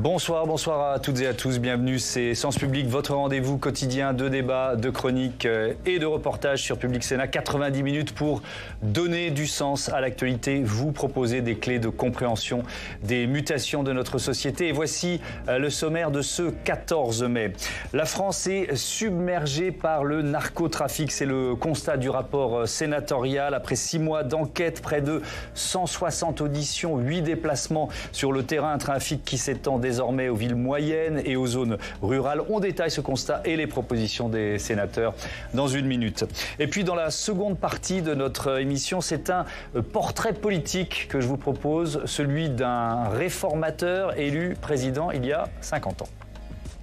Bonsoir, bonsoir à toutes et à tous, bienvenue, c'est Sens Public, votre rendez-vous quotidien de débats, de chroniques et de reportages sur Public Sénat. 90 minutes pour donner du sens à l'actualité, vous proposer des clés de compréhension des mutations de notre société. Et voici le sommaire de ce 14 mai. La France est submergée par le narcotrafic, c'est le constat du rapport sénatorial. Après 6 mois d'enquête, près de 160 auditions, 8 déplacements sur le terrain, un trafic qui s'étend désormais aux villes moyennes et aux zones rurales. On détaille ce constat et les propositions des sénateurs dans une minute. Et puis dans la seconde partie de notre émission, c'est un portrait politique que je vous propose, celui d'un réformateur élu président il y a 50 ans.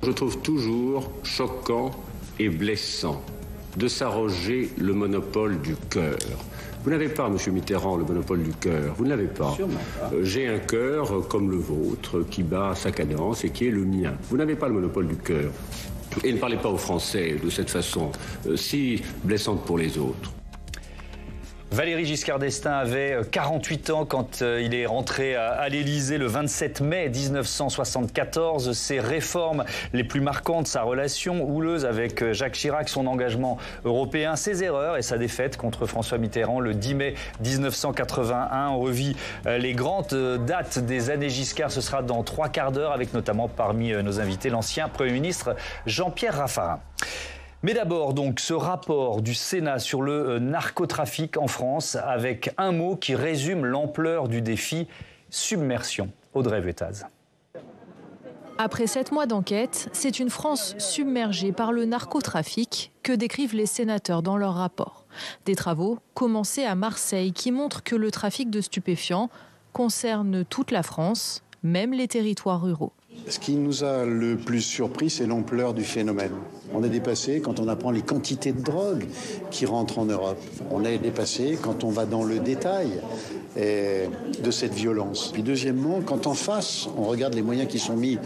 Je trouve toujours choquant et blessant de s'arroger le monopole du cœur. Vous n'avez pas, monsieur Mitterrand, le monopole du cœur. Vous ne l'avez pas. J'ai un cœur comme le vôtre qui bat sa cadence et qui est le mien. Vous n'avez pas le monopole du cœur. Et ne parlez pas aux Français de cette façon si blessante pour les autres. Valéry Giscard d'Estaing avait 48 ans quand il est rentré à l'Élysée le 27 mai 1974. Ses réformes les plus marquantes, sa relation houleuse avec Jacques Chirac, son engagement européen, ses erreurs et sa défaite contre François Mitterrand le 10 mai 1981. On revit les grandes dates des années Giscard. Ce sera dans 3 quarts d'heure avec notamment parmi nos invités l'ancien Premier ministre Jean-Pierre Raffarin. Mais d'abord donc ce rapport du Sénat sur le narcotrafic en France avec un mot qui résume l'ampleur du défi, submersion. Audrey Vétaz. Après 7 mois d'enquête, c'est une France submergée par le narcotrafic que décrivent les sénateurs dans leur rapport. Des travaux commencés à Marseille qui montrent que le trafic de stupéfiants concerne toute la France, même les territoires ruraux. Ce qui nous a le plus surpris, c'est l'ampleur du phénomène. On est dépassé quand on apprend les quantités de drogue qui rentrent en Europe. On est dépassé quand on va dans le détail de cette violence. Puis deuxièmement, quand en face, on regarde les moyens qui sont mis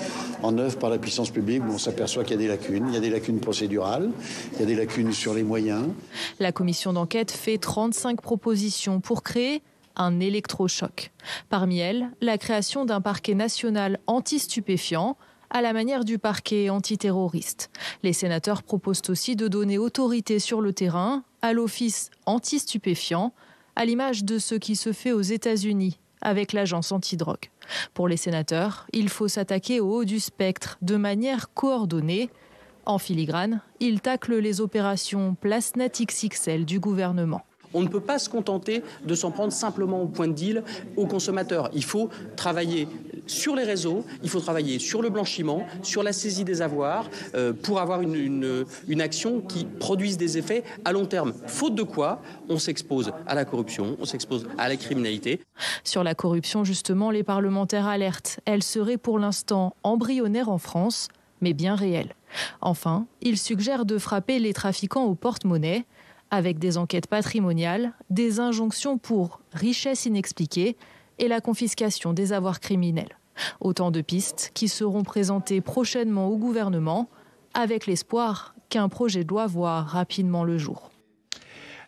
en œuvre par la puissance publique, on s'aperçoit qu'il y a des lacunes. Il y a des lacunes procédurales, il y a des lacunes sur les moyens. La commission d'enquête fait 35 propositions pour créer un électrochoc. Parmi elles, la création d'un parquet national anti-stupéfiant à la manière du parquet antiterroriste. Les sénateurs proposent aussi de donner autorité sur le terrain à l'office anti-stupéfiant, à l'image de ce qui se fait aux États-Unis avec l'agence antidrogue. Pour les sénateurs, il faut s'attaquer au haut du spectre de manière coordonnée. En filigrane, ils taclent les opérations Place XXL du gouvernement. On ne peut pas se contenter de s'en prendre simplement au point de deal aux consommateurs. Il faut travailler sur les réseaux, il faut travailler sur le blanchiment, sur la saisie des avoirs, pour avoir une action qui produise des effets à long terme. Faute de quoi, on s'expose à la corruption, on s'expose à la criminalité. Sur la corruption, justement, les parlementaires alertent. Elle serait pour l'instant embryonnaire en France, mais bien réelle. Enfin, ils suggèrent de frapper les trafiquants au porte-monnaie, avec des enquêtes patrimoniales, des injonctions pour richesse inexpliquée et la confiscation des avoirs criminels. Autant de pistes qui seront présentées prochainement au gouvernement, avec l'espoir qu'un projet de loi voie rapidement le jour.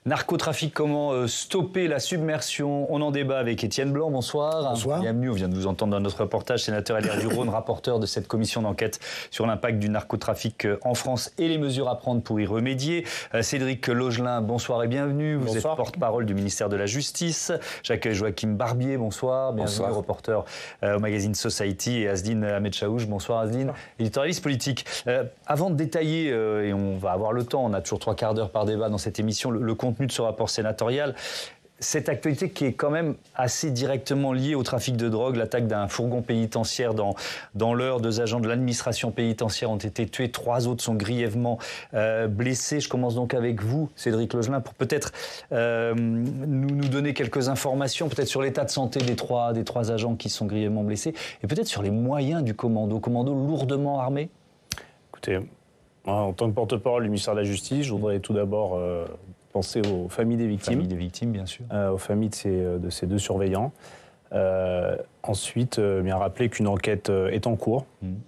Narcotrafic, comment stopper la submersion? On en débat avec Étienne Blanc, bonsoir. Bonsoir. Bienvenue, on vient de vous entendre dans notre reportage, sénateur LR du Rhône, rapporteur de cette commission d'enquête sur l'impact du narcotrafic en France et les mesures à prendre pour y remédier. Cédric Logelin, bonsoir et bienvenue. Vous êtes porte-parole du ministère de la Justice. Jacques-Joachim Barbier, bonsoir. Bienvenue, reporter au magazine Society. Et Azdine Ahmed Chaouch, bonsoir Azdine, éditorialiste politique. Avant de détailler, et on va avoir le temps, on a toujours 3 quarts d'heure par débat dans cette émission, le contenu de ce rapport sénatorial, cette actualité qui est quand même assez directement liée au trafic de drogue, l'attaque d'un fourgon pénitentiaire dans l'Eure, 2 agents de l'administration pénitentiaire ont été tués, 3 autres sont grièvement blessés. Je commence donc avec vous, Cédric Logelin, pour peut-être nous donner quelques informations, peut-être sur l'état de santé des trois agents qui sont grièvement blessés, et peut-être sur les moyens du commando lourdement armé. Écoutez, en tant que porte-parole du ministère de la Justice, je voudrais tout d'abord penser aux familles des victimes. Famille des victimes, bien sûr. Aux familles de ces 2 surveillants. Ensuite, bien rappeler qu'une enquête est en cours.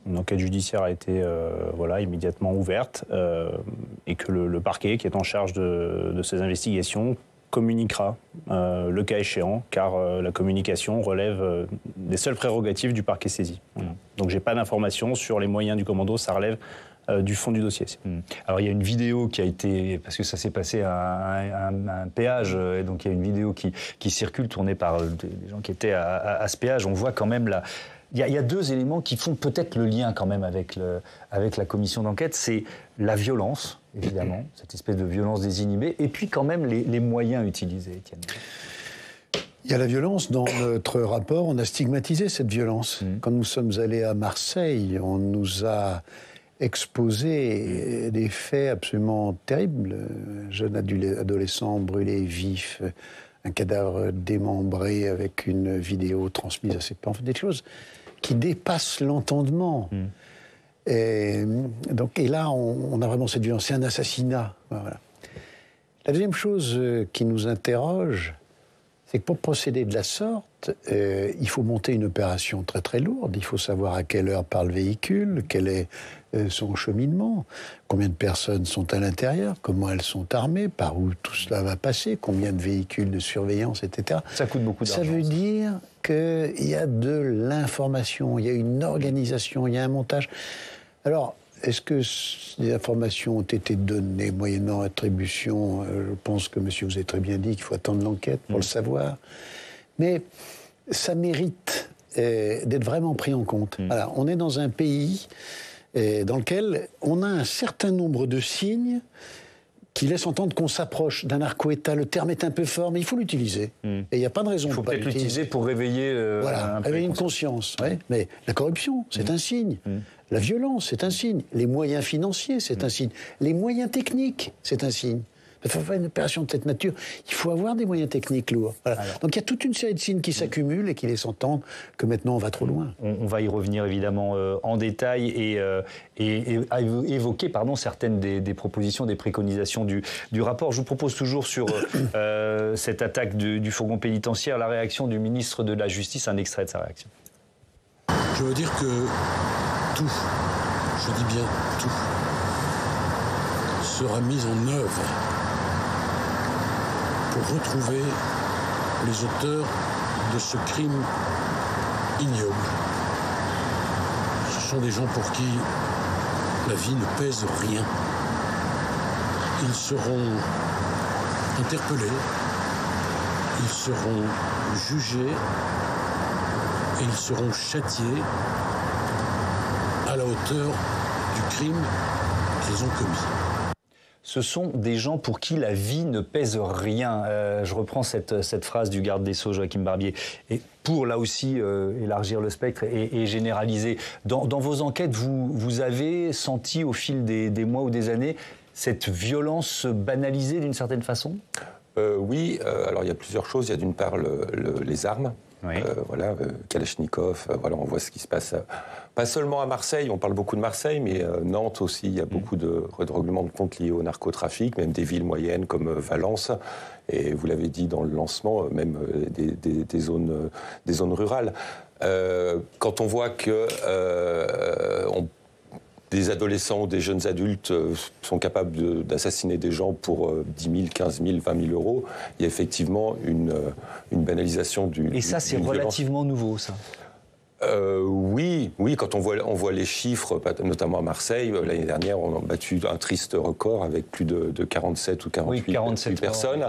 Une enquête judiciaire a été immédiatement ouverte et que le parquet qui est en charge de ces investigations communiquera le cas échéant, car la communication relève des seules prérogatives du parquet saisi. Voilà. Donc j'ai pas d'informations sur les moyens du commando, ça relève du fond du dossier. Alors il y a une vidéo qui a été, parce que ça s'est passé à un péage, et donc il y a une vidéo qui circule tournée par des gens qui étaient à ce péage. On voit quand même la... Il y a deux éléments qui font peut-être le lien quand même avec la commission d'enquête, c'est la violence, évidemment, cette espèce de violence des inhibés, et puis quand même les moyens utilisés, Étienne. Il y a la violence. Dans notre rapport, on a stigmatisé cette violence. Quand nous sommes allés à Marseille, on nous a exposé des faits absolument terribles. Un jeune adolescent brûlé vif, un cadavre démembré avec une vidéo transmise à ses parents. Des choses qui dépassent l'entendement. Et là, on a vraiment cette violence. C'est un assassinat. Voilà. La deuxième chose qui nous interroge, c'est que pour procéder de la sorte, il faut monter une opération très très lourde. Il faut savoir à quelle heure part le véhicule, quel est son cheminement, combien de personnes sont à l'intérieur, comment elles sont armées, par où tout cela va passer, combien de véhicules de surveillance, etc. Ça coûte beaucoup d'argent. Ça veut dire qu'il y a de l'information, il y a une organisation, il y a un montage. Alors, est-ce que des informations ont été données moyennant attribution? Je pense que, monsieur, vous avez très bien dit qu'il faut attendre l'enquête pour le savoir. Mais ça mérite d'être vraiment pris en compte. Voilà, on est dans un pays dans lequel on a un certain nombre de signes qui laissent entendre qu'on s'approche d'un narco-État. Le terme est un peu fort, mais il faut l'utiliser. Et il n'y a pas de raison de ne pas l'utiliser. Il faut peut-être l'utiliser pour réveiller... voilà, réveiller une conscience. Ouais. Mais la corruption, c'est un signe. La violence, c'est un signe. Les moyens financiers, c'est un signe. Les moyens techniques, c'est un signe. Il faut faire une opération de cette nature. Il faut avoir des moyens techniques lourds. Voilà. Alors, donc il y a toute une série de signes qui s'accumulent et qui laissent entendre que maintenant on va trop loin. On va y revenir évidemment en détail et évoquer certaines des propositions, des préconisations du rapport. Je vous propose toujours sur cette attaque du fourgon pénitentiaire, la réaction du ministre de la Justice, un extrait de sa réaction. Je veux dire que tout, je dis bien tout, sera mis en œuvre pour retrouver les auteurs de ce crime ignoble. Ce sont des gens pour qui la vie ne pèse rien. Ils seront interpellés, ils seront jugés et ils seront châtiés à la hauteur du crime qu'ils ont commis. Ce sont des gens pour qui la vie ne pèse rien. Je reprends cette phrase du garde des Sceaux, Joachim Barbier. Et pour, là aussi, élargir le spectre et généraliser, dans vos enquêtes, vous avez senti au fil des mois ou des années cette violence banalisée d'une certaine façon ? Oui. Alors, il y a plusieurs choses. Il y a d'une part les armes. Oui. Kalachnikov, on voit ce qui se passe. Pas seulement à Marseille, on parle beaucoup de Marseille, mais Nantes aussi, il y a beaucoup de règlements de comptes liés au narcotrafic, même des villes moyennes comme Valence, et vous l'avez dit dans le lancement, même des zones rurales. Quand on voit que des adolescents ou des jeunes adultes sont capables d'assassiner des gens pour 10 000, 15 000, 20 000 euros. Il y a effectivement une banalisation du... Et ça, c'est relativement nouveau, ça. Oui, quand on voit les chiffres, notamment à Marseille, l'année dernière, on a battu un triste record avec plus de 47 ou 48 personnes.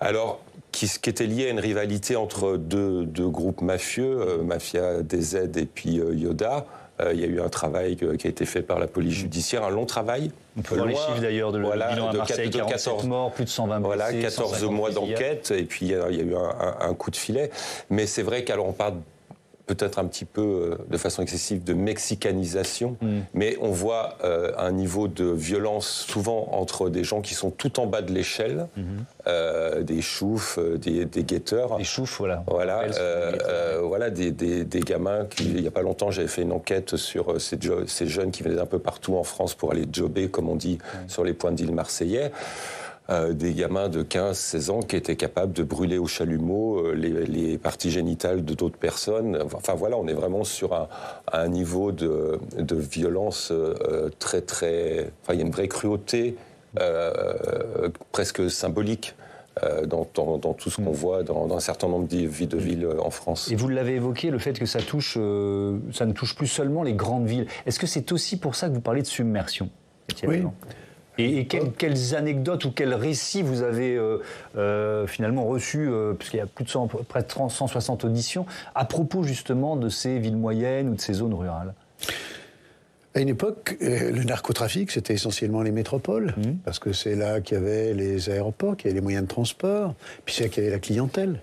Alors, ce qui était lié à une rivalité entre deux groupes mafieux, Mafia DZ et puis Yoda. Il y a eu un travail qui a été fait par la police judiciaire, un long travail. On peut voir les chiffres d'ailleurs de bilan à Marseille, 47 morts, plus de 120 blessés. Voilà, 14 mois d'enquête, et puis il y a eu un coup de filet. Mais c'est vrai qu'on parle peut-être un petit peu, de façon excessive, de mexicanisation, mais on voit un niveau de violence souvent entre des gens qui sont tout en bas de l'échelle, des choufs, des guetteurs. Des choufs, voilà. Des gamins qui, il n'y a pas longtemps, j'avais fait une enquête sur ces jeunes qui venaient un peu partout en France pour aller jobber, comme on dit, sur les points de deal marseillais. Des gamins de 15-16 ans qui étaient capables de brûler au chalumeau les parties génitales de d'autres personnes. Enfin voilà, on est vraiment sur un niveau de violence très très... Enfin, il y a une vraie cruauté presque symbolique dans tout ce qu'on voit dans un certain nombre de villes en France. Et vous l'avez évoqué, le fait que ça ne touche plus seulement les grandes villes. Est-ce que c'est aussi pour ça que vous parlez de submersion, Étienne Blanc ? Et quelles anecdotes ou quels récits vous avez finalement reçus, puisqu'il y a plus de près de 160 auditions, à propos justement de ces villes moyennes ou de ces zones rurales? À une époque, le narcotrafic, c'était essentiellement les métropoles, parce que c'est là qu'il y avait les aéroports, qu'il y avait les moyens de transport, puis c'est là qu'il y avait la clientèle.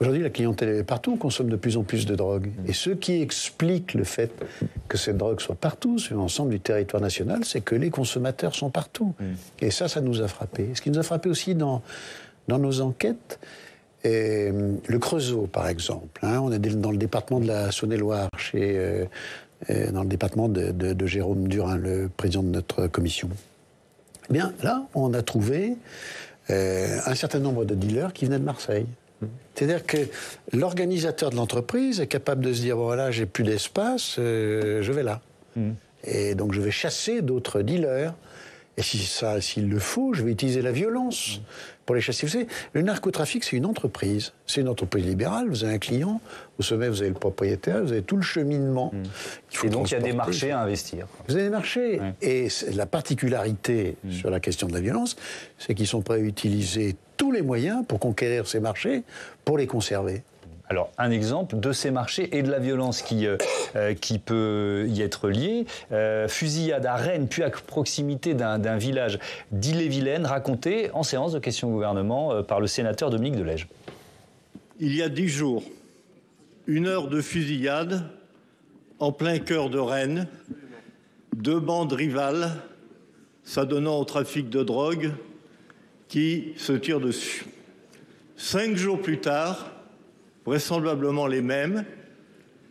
Aujourd'hui, la clientèle est partout, on consomme de plus en plus de drogue. Et ce qui explique le fait que cette drogue soit partout, sur l'ensemble du territoire national, c'est que les consommateurs sont partout. Et ça nous a frappés. Ce qui nous a frappés aussi dans nos enquêtes, et le Creusot, par exemple. Hein, on est dans le département de la Saône-et-Loire, dans le département de Jérôme Durain, le président de notre commission. Eh bien, là, on a trouvé un certain nombre de dealers qui venaient de Marseille. C'est-à-dire que l'organisateur de l'entreprise est capable de se dire, voilà, j'ai plus d'espace, je vais là. Et donc je vais chasser d'autres dealers. Et s'il le faut, je vais utiliser la violence pour les chasser. Vous savez, le narcotrafic, c'est une entreprise. C'est une entreprise libérale, vous avez un client, au sommet, vous avez le propriétaire, vous avez tout le cheminement. Et donc il y a des marchés à investir. Vous avez des marchés. Ouais. Et la particularité sur la question de la violence, c'est qu'ils sont prêts à utiliser tous les moyens pour conquérir ces marchés, pour les conserver. Alors, un exemple de ces marchés et de la violence qui peut y être liée. Fusillade à Rennes, puis à proximité d'un village d'Ille-et-Vilaine, racontée en séance de questions au gouvernement par le sénateur Dominique de Legge. Il y a 10 jours, une heure de fusillade en plein cœur de Rennes, 2 bandes rivales s'adonnant au trafic de drogue qui se tirent dessus. 5 jours plus tard, vraisemblablement les mêmes,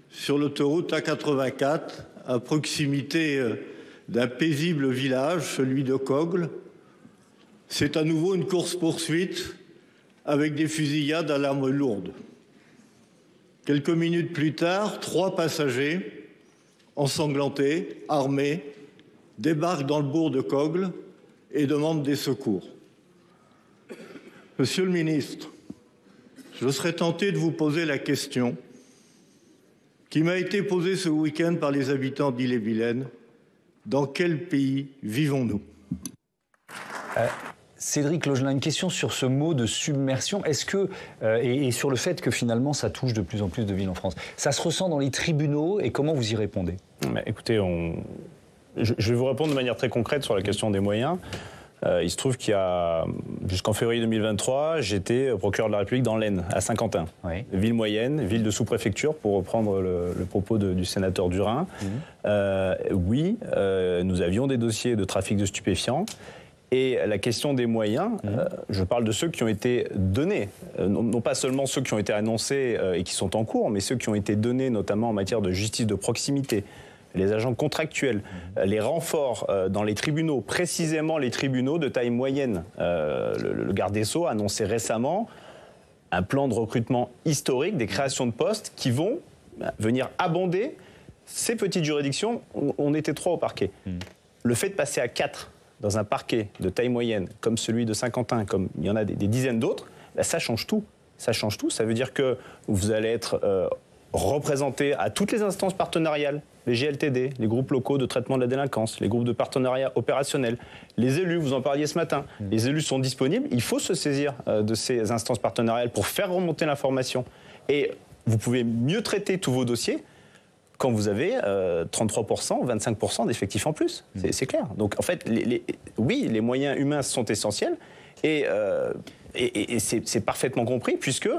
sur l'autoroute A84, à proximité d'un paisible village, celui de Cogles. C'est à nouveau une course-poursuite avec des fusillades à l'arme lourde. Quelques minutes plus tard, 3 passagers, ensanglantés, armés, débarquent dans le bourg de Cogles et demandent des secours. Monsieur le ministre, je serais tenté de vous poser la question qui m'a été posée ce week-end par les habitants d'Ille-et-Vilaine. Dans quel pays vivons-nous ? Cédric Logelin, une question sur ce mot de submersion. Est-ce que, et sur le fait que finalement ça touche de plus en plus de villes en France, ça se ressent dans les tribunaux et comment vous y répondez ? Mais écoutez, je vais vous répondre de manière très concrète sur la question des moyens. Il se trouve qu'il y a, jusqu'en février 2023, j'étais procureur de la République dans l'Aisne, à Saint-Quentin. Oui. Ville moyenne, ville de sous-préfecture, pour reprendre le propos du sénateur Durain. Nous avions des dossiers de trafic de stupéfiants. Et la question des moyens, je parle de ceux qui ont été donnés, non pas seulement ceux qui ont été annoncés et qui sont en cours, mais ceux qui ont été donnés, notamment en matière de justice de proximité. Les agents contractuels, les renforts dans les tribunaux, précisément les tribunaux de taille moyenne. Le garde des Sceaux a annoncé récemment un plan de recrutement historique, des créations de postes qui vont venir abonder ces petites juridictions. On était 3 au parquet. Le fait de passer à 4 dans un parquet de taille moyenne, comme celui de Saint-Quentin, comme il y en a des dizaines d'autres, bah, ça change tout. Ça change tout, ça veut dire que vous allez être représenté à toutes les instances partenariales, les GLTD, les groupes locaux de traitement de la délinquance, les groupes de partenariat opérationnel, les élus, vous en parliez ce matin, les élus sont disponibles, il faut se saisir de ces instances partenariales pour faire remonter l'information. Et vous pouvez mieux traiter tous vos dossiers quand vous avez 33%, 25% d'effectifs en plus, c'est clair. Donc en fait, oui, les moyens humains sont essentiels et c'est parfaitement compris puisque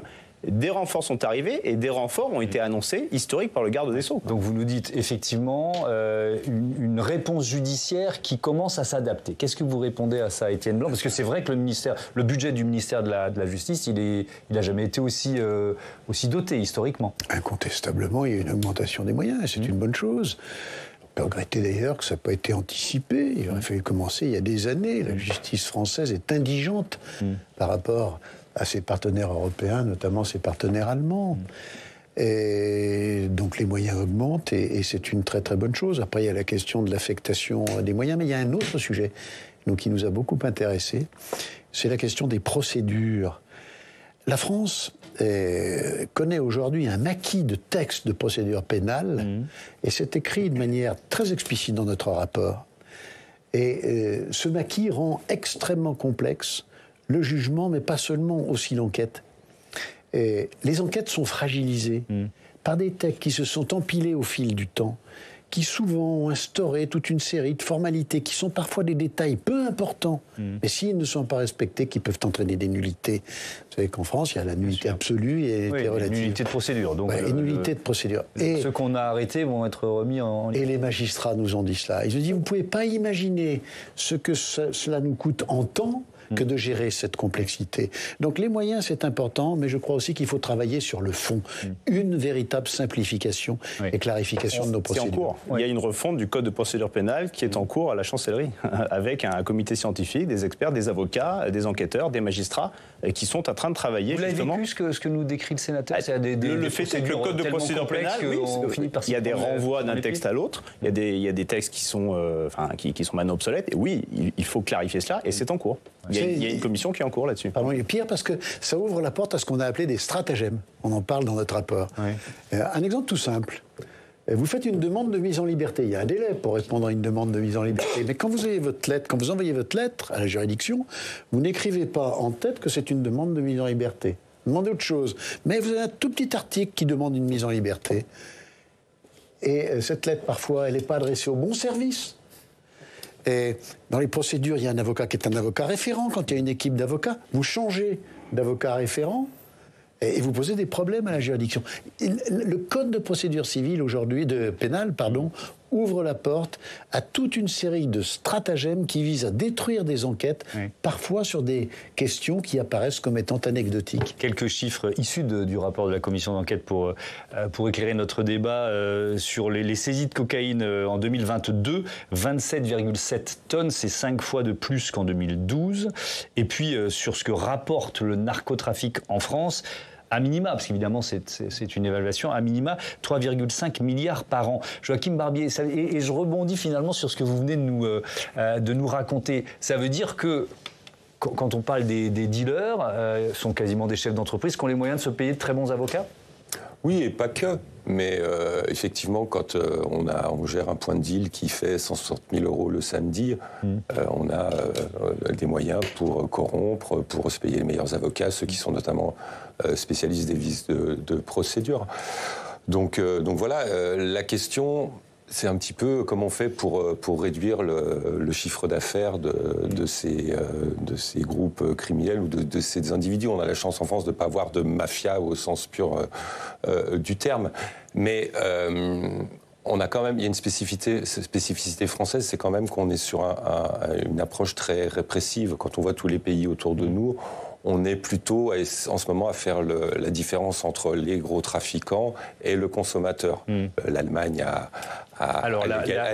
des renforts sont arrivés et des renforts ont été annoncés historiques par le garde des Sceaux. Donc vous nous dites effectivement une réponse judiciaire qui commence à s'adapter. Qu'est-ce que vous répondez à ça, Étienne Blanc ? Parce que c'est vrai que le budget du ministère de la Justice, il n'a jamais été aussi doté historiquement. Incontestablement, il y a une augmentation des moyens et c'est une bonne chose. On peut regretter d'ailleurs que ça n'a pas été anticipé. Il aurait fallu commencer il y a des années. La justice française est indigente par rapport à ses partenaires européens, notamment ses partenaires allemands. Et donc les moyens augmentent et c'est une très très bonne chose. Après, il y a la question de l'affectation des moyens, mais il y a un autre sujet qui nous a beaucoup intéressés. c'est la question des procédures. La France connaît aujourd'hui un maquis de textes de procédure pénale, et c'est écrit de manière très explicite dans notre rapport. Et ce maquis rend extrêmement complexe le jugement, mais pas seulement aussi l'enquête. Les enquêtes sont fragilisées par des textes qui se sont empilés au fil du temps, qui souvent ont instauré toute une série de formalités qui sont parfois des détails peu importants, mais s'ils ne sont pas respectés, qui peuvent entraîner des nullités. Vous savez qu'en France, il y a la nullité absolue et la relative. Nullité de procédure. Donc ouais, nullité de procédure. Et ceux qu'on a arrêtés vont être remis en... Et les magistrats nous ont dit cela. Ils nous disent, vous ne pouvez pas imaginer ce que cela nous coûte en temps que de gérer cette complexité. Donc les moyens, c'est important, mais je crois aussi qu'il faut travailler sur le fond. Une véritable simplification et clarification de nos procédures. En cours. Il y a une refonte du Code de procédure pénale qui est en cours à la Chancellerie, avec un comité scientifique, des experts, des avocats, des enquêteurs, des magistrats, qui sont en train de travailler. Vous l'avez vécu, ce que nous décrit le sénateur, le fait, c'est que le Code de procédure pénale, il y a des renvois d'un texte à l'autre, il y a des textes qui sont maintenant obsolètes, et oui, il faut clarifier cela, et c'est en cours. Il y a une commission qui est en cours là-dessus. Pardon, il est pire parce que ça ouvre la porte à ce qu'on a appelé des stratagèmes. On en parle dans notre rapport. Un exemple tout simple. Vous faites une demande de mise en liberté. Il y a un délai pour répondre à une demande de mise en liberté. Mais quand vous avez votre lettre, quand vous envoyez votre lettre à la juridiction, vous n'écrivez pas en tête que c'est une demande de mise en liberté. Demandez autre chose. Mais vous avez un tout petit article qui demande une mise en liberté. Et cette lettre, parfois, elle n'est pas adressée au bon service. Et dans les procédures, il y a un avocat qui est un avocat référent. Quand il y a une équipe d'avocats, vous changez d'avocat référent et vous posez des problèmes à la juridiction. Le code de procédure civile aujourd'hui, pénale, ouvre la porte à toute une série de stratagèmes qui visent à détruire des enquêtes, parfois sur des questions qui apparaissent comme étant anecdotiques. Quelques chiffres issus du rapport de la commission d'enquête pour éclairer notre débat sur les saisies de cocaïne en 2022. 27,7 tonnes, c'est 5 fois de plus qu'en 2012. Et puis sur ce que rapporte le narcotrafic en France, à minima, parce qu'évidemment c'est une évaluation, à minima 3,5 milliards par an. Joachim Barbier, et je rebondis finalement sur ce que vous venez de nous raconter. Ça veut dire que quand on parle des dealers, sont quasiment des chefs d'entreprise qui ont les moyens de se payer de très bons avocats ? Oui, et pas que. Mais effectivement, quand on gère un point de deal qui fait 160 000 euros le samedi, on a des moyens pour corrompre, pour se payer les meilleurs avocats, ceux qui sont notamment spécialistes des vices de procédure. Donc voilà, la question, c'est un petit peu comment on fait pour réduire le chiffre d'affaires de ces groupes criminels ou de ces individus. On a la chance en France de ne pas avoir de mafia au sens pur du terme. Mais on a quand même, il y a une spécificité française, c'est quand même qu'on est sur une approche très répressive. Quand on voit tous les pays autour de nous, on est plutôt en ce moment à faire la différence entre les gros trafiquants et le consommateur. L'Allemagne a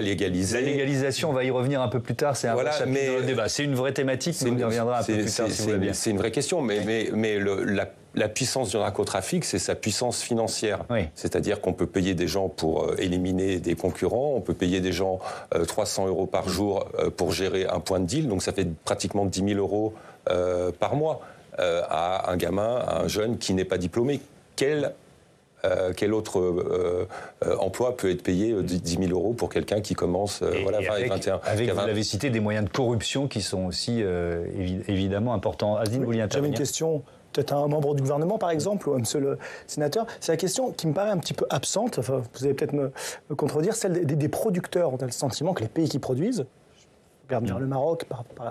légalisé. La légalisation, on va y revenir un peu plus tard, c'est un vrai chapitre dans le débat. C'est une vraie thématique, mais on y reviendra un peu plus tard si vous voulez bien. C'est une vraie question, mais la puissance du narcotrafic, c'est sa puissance financière. C'est-à-dire qu'on peut payer des gens pour éliminer des concurrents, on peut payer des gens 300 euros par jour pour gérer un point de deal, donc ça fait pratiquement 10 000 euros par mois. À un gamin, à un jeune qui n'est pas diplômé. Quel autre emploi peut être payé 10 000 euros pour quelqu'un qui commence avec 21 avec, vous l'avez cité, des moyens de corruption qui sont aussi évidemment importants. Azdine, vous j'avais une question, peut-être à un membre du gouvernement, par exemple, ou à monsieur le sénateur. C'est la question qui me paraît un petit peu absente, enfin, vous allez peut-être me contredire, celle des producteurs. On a le sentiment que les pays qui produisent, je regarde le Maroc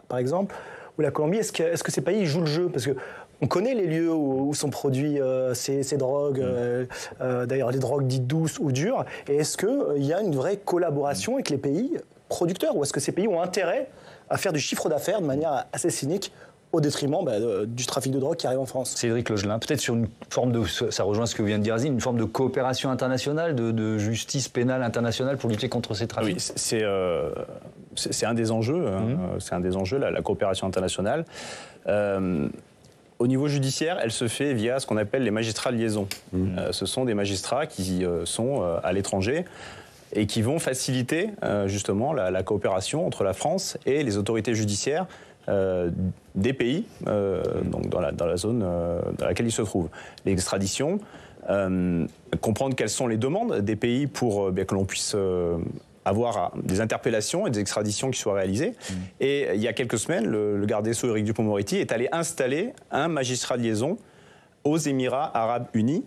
par exemple, ou la Colombie, est-ce que ces pays jouent le jeu? Parce qu'on connaît les lieux où sont produits ces drogues, d'ailleurs les drogues dites douces ou dures, et est-ce qu'il y a une vraie collaboration avec les pays producteurs, ou est-ce que ces pays ont intérêt à faire du chiffre d'affaires de manière assez cynique au détriment du trafic de drogue qui arrive en France? Cédric Logelin, peut-être sur une forme de, ça rejoint ce que vous venez de dire, une forme de coopération internationale, de justice pénale internationale pour lutter contre ces trafics. Oui, c'est un des enjeux, c'est un des enjeux, la coopération internationale. Au niveau judiciaire, elle se fait via ce qu'on appelle les magistrats de liaison. Ce sont des magistrats qui sont à l'étranger et qui vont faciliter justement la coopération entre la France et les autorités judiciaires des pays donc dans la zone dans laquelle ils se trouvent. L'extradition, comprendre quelles sont les demandes des pays pour que l'on puisse avoir des interpellations et des extraditions qui soient réalisées. Et il y a quelques semaines, le garde des Sceaux Éric Dupond-Moretti est allé installer un magistrat de liaison aux Émirats Arabes Unis.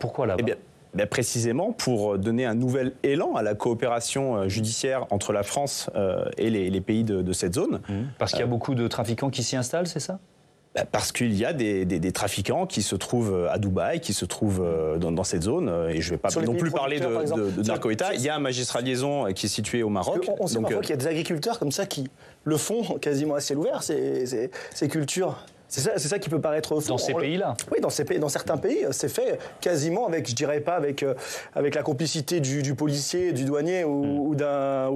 Pourquoi là-bas ? Précisément pour donner un nouvel élan à la coopération judiciaire entre la France et les pays de cette zone. Parce qu'il y a beaucoup de trafiquants qui s'y installent, c'est ça ? Parce qu'il y a des trafiquants qui se trouvent à Dubaï, qui se trouvent dans cette zone, et je ne vais pas non plus parler de narco-État. Il y a un magistrat de liaison qui est situé au Maroc. On sait parfois qu'il y a des agriculteurs comme ça qui le font quasiment à ciel ouvert, ces cultures. C'est ça qui peut paraître fou. Dans ces pays-là ? Oui, dans certains pays, c'est fait quasiment avec, je dirais pas, avec la complicité du policier, du douanier ou d'un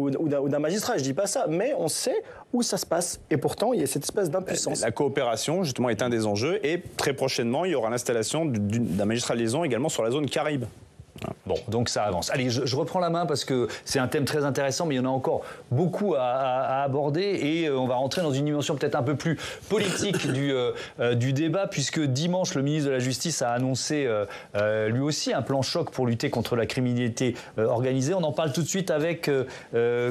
magistrat, je dis pas ça, mais on sait où ça se passe. Et pourtant, il y a cette espèce d'impuissance. La coopération, justement, est un des enjeux, et très prochainement, il y aura l'installation d'un magistrat de liaison également sur la zone Caraïbe. Bon, donc ça avance. Allez, je reprends la main parce que c'est un thème très intéressant, mais il y en a encore beaucoup à aborder, et on va rentrer dans une dimension peut-être un peu plus politique du débat, puisque dimanche, le ministre de la Justice a annoncé lui aussi un plan choc pour lutter contre la criminalité organisée. On en parle tout de suite avec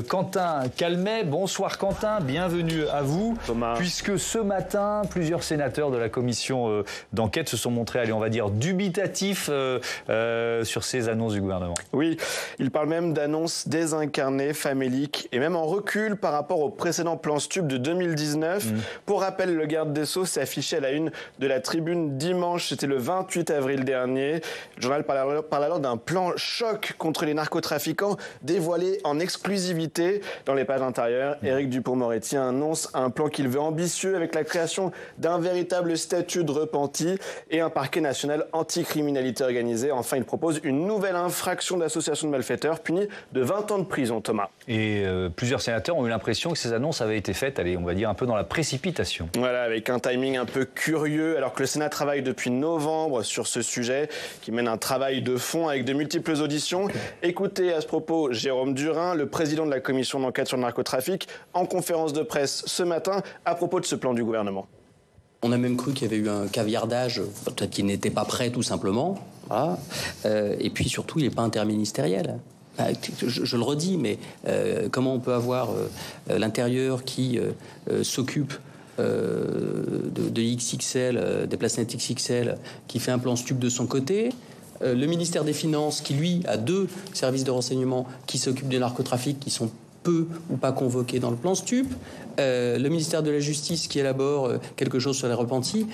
Quentin Calmet. Bonsoir Quentin, bienvenue à vous. Thomas. Puisque ce matin, plusieurs sénateurs de la commission d'enquête se sont montrés, allez, on va dire, dubitatifs sur ces annonces du gouvernement. Oui, il parle même d'annonces désincarnées, faméliques et même en recul par rapport au précédent plan Stub de 2019. Pour rappel, le garde des Sceaux s'est affiché à la une de la Tribune dimanche, c'était le 28 avril dernier. Le journal parle alors d'un plan choc contre les narcotrafiquants dévoilé en exclusivité dans les pages intérieures. Éric Dupond-Moretti annonce un plan qu'il veut ambitieux avec la création d'un véritable statut de repenti et un parquet national anticriminalité organisée. Enfin, il propose une nouvelle infraction d'association de malfaiteurs punie de 20 ans de prison, Thomas. Et plusieurs sénateurs ont eu l'impression que ces annonces avaient été faites, allez, on va dire, un peu dans la précipitation. Voilà, avec un timing un peu curieux, alors que le Sénat travaille depuis novembre sur ce sujet, qui mène un travail de fond avec de multiples auditions. Écoutez à ce propos Jérôme Durain, le président de la commission d'enquête sur le narcotrafic, en conférence de presse ce matin à propos de ce plan du gouvernement. On a même cru qu'il y avait eu un caviardage, peut-être qu'il n'était pas prêt tout simplement. Voilà. Et puis surtout, il n'est pas interministériel. Je le redis, mais comment on peut avoir l'intérieur qui s'occupe de XXL, des placenettes XXL, qui fait un plan Stub de son côté, le ministère des Finances, qui lui a deux services de renseignement qui s'occupent des narcotrafics, qui sont peu ou pas convoqués dans le plan Stub, le ministère de la Justice qui élabore quelque chose sur les repentis.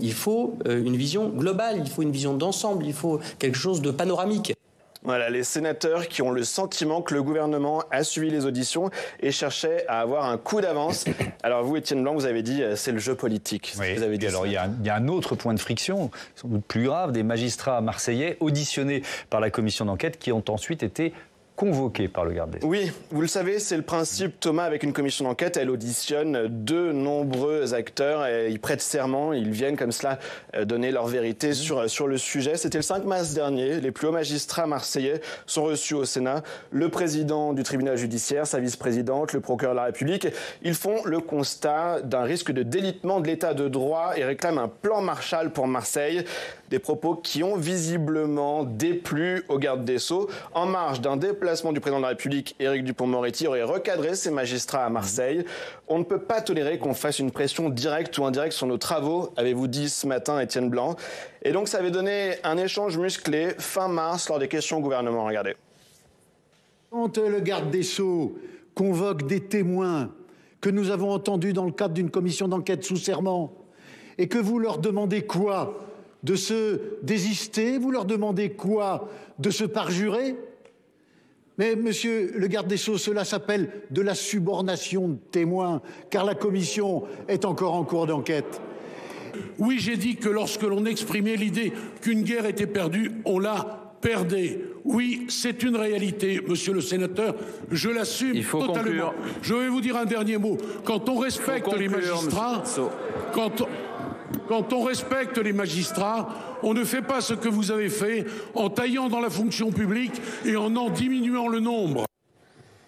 Il faut une vision globale, il faut une vision d'ensemble, il faut quelque chose de panoramique. Voilà, les sénateurs qui ont le sentiment que le gouvernement a suivi les auditions et cherchait à avoir un coup d'avance. Alors vous, Étienne Blanc, vous avez dit c'est le jeu politique. Oui, vous avez dit alors il y a un autre point de friction, sans doute plus grave, des magistrats marseillais auditionnés par la commission d'enquête qui ont ensuite été convoqué par le garde des Sceaux. Oui, vous le savez, c'est le principe, Thomas, avec une commission d'enquête, elle auditionne de nombreux acteurs, et ils prêtent serment, ils viennent comme cela donner leur vérité sur le sujet. C'était le 5 mars dernier, les plus hauts magistrats marseillais sont reçus au Sénat, le président du tribunal judiciaire, sa vice-présidente, le procureur de la République. Ils font le constat d'un risque de délitement de l'état de droit et réclament un plan Marshall pour Marseille. Des propos qui ont visiblement déplu au garde des Sceaux. En marge d'un déplacement du président de la République, Éric Dupond-Moretti aurait recadré ses magistrats à Marseille. On ne peut pas tolérer qu'on fasse une pression directe ou indirecte sur nos travaux, avez-vous dit ce matin, Étienne Blanc. Et donc ça avait donné un échange musclé fin mars lors des questions au gouvernement. Regardez. Quand le garde des Sceaux convoque des témoins que nous avons entendus dans le cadre d'une commission d'enquête sous serment et que vous leur demandez quoi ? De se désister, vous leur demandez quoi? De se parjurer? Mais, monsieur le garde des Sceaux, cela s'appelle de la subornation de témoins, car la commission est encore en cours d'enquête. Oui, j'ai dit que lorsque l'on exprimait l'idée qu'une guerre était perdue, on l'a perdée. Oui, c'est une réalité, monsieur le sénateur, je l'assume totalement. Conclure. Je vais vous dire un dernier mot. Quand on respecte les magistrats... Quand on respecte les magistrats, on ne fait pas ce que vous avez fait en taillant dans la fonction publique et en diminuant le nombre.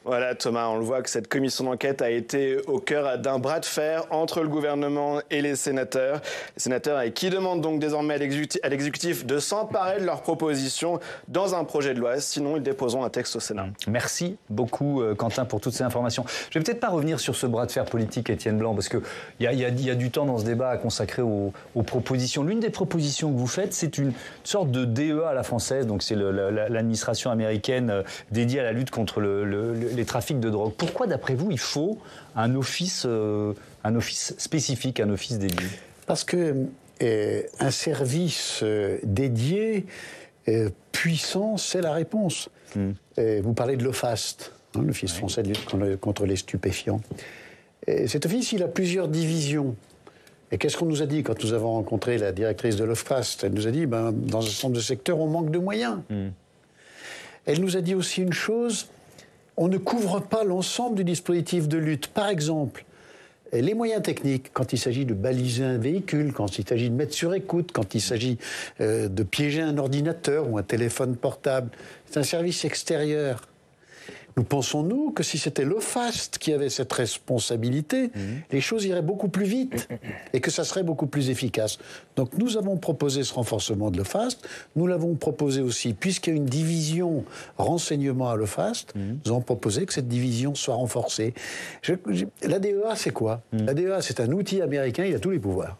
Voilà Thomas, on le voit que cette commission d'enquête a été au cœur d'un bras de fer entre le gouvernement et les sénateurs. Les sénateurs qui demandent donc désormais à l'exécutif de s'emparer de leurs propositions dans un projet de loi. Sinon, ils déposeront un texte au Sénat. Merci beaucoup Quentin pour toutes ces informations. Je ne vais peut-être pas revenir sur ce bras de fer politique, Étienne Blanc, parce qu'il y a du temps dans ce débat à consacrer aux propositions. L'une des propositions que vous faites, c'est une sorte de DEA à la française. Donc c'est l'administration américaine dédiée à la lutte contre les trafics de drogue. Pourquoi, d'après vous, il faut un office spécifique, un office dédié? Parce que un service dédié puissant, c'est la réponse. Vous parlez de l'OFAST, hein, l'Office français de lutte contre les stupéfiants. Et cet office, il a plusieurs divisions. Et qu'est-ce qu'on nous a dit quand nous avons rencontré la directrice de l'OFAST? Elle nous a dit, ben, dans un certain nombre de secteurs, on manque de moyens. Elle nous a dit aussi une chose... On ne couvre pas l'ensemble du dispositif de lutte. Par exemple, les moyens techniques, quand il s'agit de baliser un véhicule, quand il s'agit de mettre sur écoute, quand il s'agit de piéger un ordinateur ou un téléphone portable, c'est un service extérieur. Nous pensons-nous que si c'était l'OFAST qui avait cette responsabilité, les choses iraient beaucoup plus vite et que ça serait beaucoup plus efficace. Donc nous avons proposé ce renforcement de l'OFAST, nous l'avons proposé aussi, puisqu'il y a une division renseignement à l'OFAST, nous avons proposé que cette division soit renforcée. La DEA, c'est quoi? La DEA, c'est un outil américain, il a tous les pouvoirs.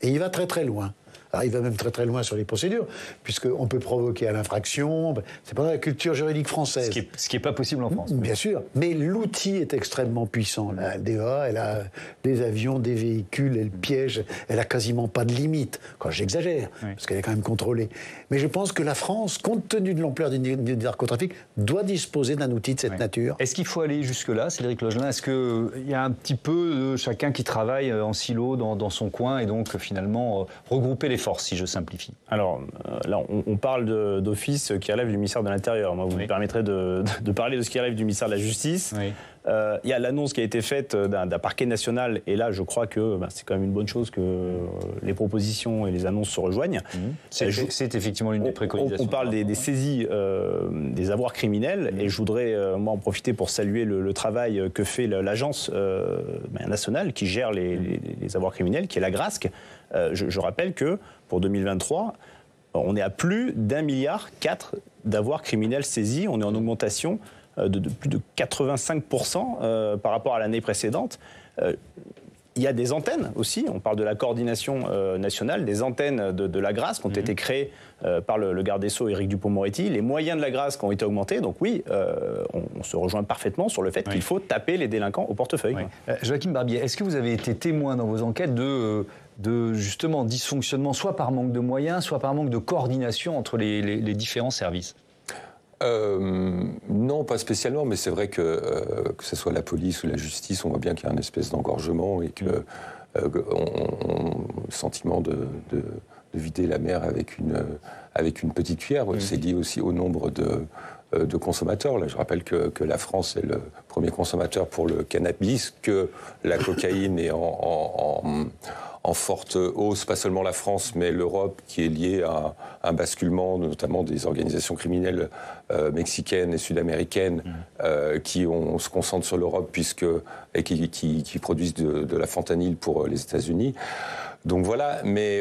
Et il va très très loin. Alors, il va même très très loin sur les procédures, puisqu'on peut provoquer à l'infraction, c'est pas dans la culture juridique française. Ce qui n'est pas possible en France. Bien sûr, mais l'outil est extrêmement puissant. La DEA, elle a des avions, des véhicules, elle piège, elle a quasiment pas de limite. Quand j'exagère, parce qu'elle est quand même contrôlée. Mais je pense que la France, compte tenu de l'ampleur du narcotrafic, doit disposer d'un outil de cette nature. Est-ce qu'il faut aller jusque-là, Cédric Logelin? Est-ce qu'il y a un petit peu chacun qui travaille en silo dans son coin et donc finalement regrouper les force, si je simplifie? Alors, là, on parle d'office qui relève du ministère de l'Intérieur. Moi, vous me permettrez de parler de ce qui relève du ministère de la Justice. Il y a l'annonce qui a été faite d'un parquet national, et là, je crois que c'est quand même une bonne chose que les propositions et les annonces se rejoignent. C'est effectivement l'une des préconisations. On parle des saisies, des avoirs criminels, et je voudrais, moi, en profiter pour saluer le travail que fait l'agence nationale qui gère les avoirs criminels, qui est la GRASC. Je rappelle que, pour 2023, on est à plus d'1,4 milliard d'avoirs criminels saisis. On est en augmentation de plus de 85% par rapport à l'année précédente. Il y a des antennes aussi. On parle de la coordination nationale. Des antennes de la GRASC qui ont été créées par le garde des Sceaux Éric Dupond-Moretti. Les moyens de la GRASC ont été augmentés. Donc oui, on se rejoint parfaitement sur le fait qu'il faut taper les délinquants au portefeuille. Joachim Barbier, est-ce que vous avez été témoin dans vos enquêtes de justement dysfonctionnement, soit par manque de moyens, soit par manque de coordination entre les différents services? Non, pas spécialement, mais c'est vrai que ce soit la police ou la justice, on voit bien qu'il y a une espèce d'engorgement et que le sentiment de vider la mer avec une petite cuillère, c'est lié aussi au nombre de consommateurs. Là, je rappelle que la France est le premier consommateur pour le cannabis, que la cocaïne est en forte hausse, pas seulement la France, mais l'Europe, qui est liée à un basculement, notamment des organisations criminelles mexicaines et sud-américaines, qui se concentrent sur l'Europe et qui produisent de la fentanyl pour les États-Unis. Donc voilà, mais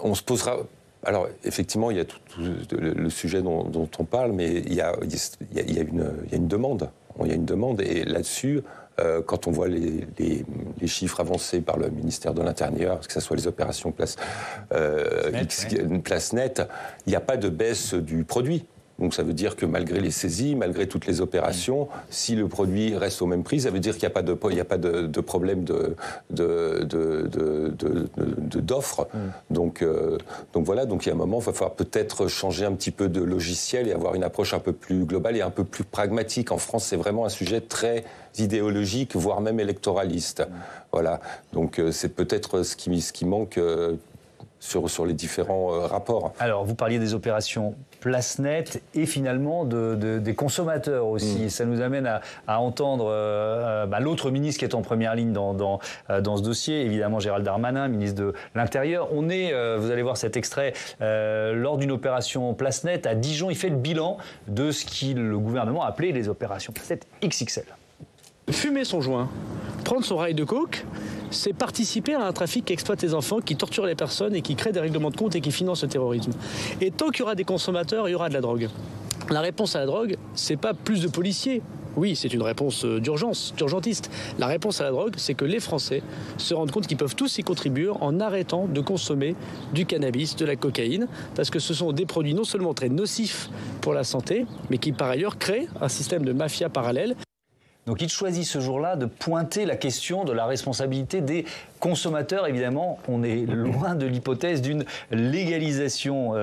on se posera... Alors, effectivement, il y a tout le sujet dont on parle, mais il y a une demande. Il y a une demande, et là-dessus... Quand on voit les chiffres avancés par le ministère de l'Intérieur, que ce soit les opérations place nette, il n'y a pas de baisse du produit. Donc ça veut dire que malgré les saisies, malgré toutes les opérations, si le produit reste au même prix, ça veut dire qu'il n'y a pas de problème d'offre. Donc voilà, donc il y a un moment, il va falloir peut-être changer un petit peu de logiciel et avoir une approche un peu plus globale et un peu plus pragmatique. En France, c'est vraiment un sujet très idéologique, voire même électoraliste. Voilà, donc c'est peut-être ce qui manque... sur les différents rapports. Alors, vous parliez des opérations Place Nette et finalement des consommateurs aussi. Mmh. Ça nous amène à entendre l'autre ministre qui est en première ligne dans ce dossier, évidemment Gérald Darmanin, ministre de l'Intérieur. On est, vous allez voir cet extrait, lors d'une opération Place Nette à Dijon. Il fait le bilan de ce que le gouvernement a appelé les opérations Place Nette XXL. Fumer son joint, prendre son rail de coke, c'est participer à un trafic qui exploite les enfants, qui torture les personnes et qui crée des règlements de compte et qui finance le terrorisme. Et tant qu'il y aura des consommateurs, il y aura de la drogue. La réponse à la drogue, c'est pas plus de policiers. Oui, c'est une réponse d'urgence, d'urgentiste. La réponse à la drogue, c'est que les Français se rendent compte qu'ils peuvent tous y contribuer en arrêtant de consommer du cannabis, de la cocaïne, parce que ce sont des produits non seulement très nocifs pour la santé, mais qui par ailleurs créent un système de mafia parallèle. Donc il choisit ce jour-là de pointer la question de la responsabilité des consommateurs. Évidemment, on est loin de l'hypothèse d'une légalisation,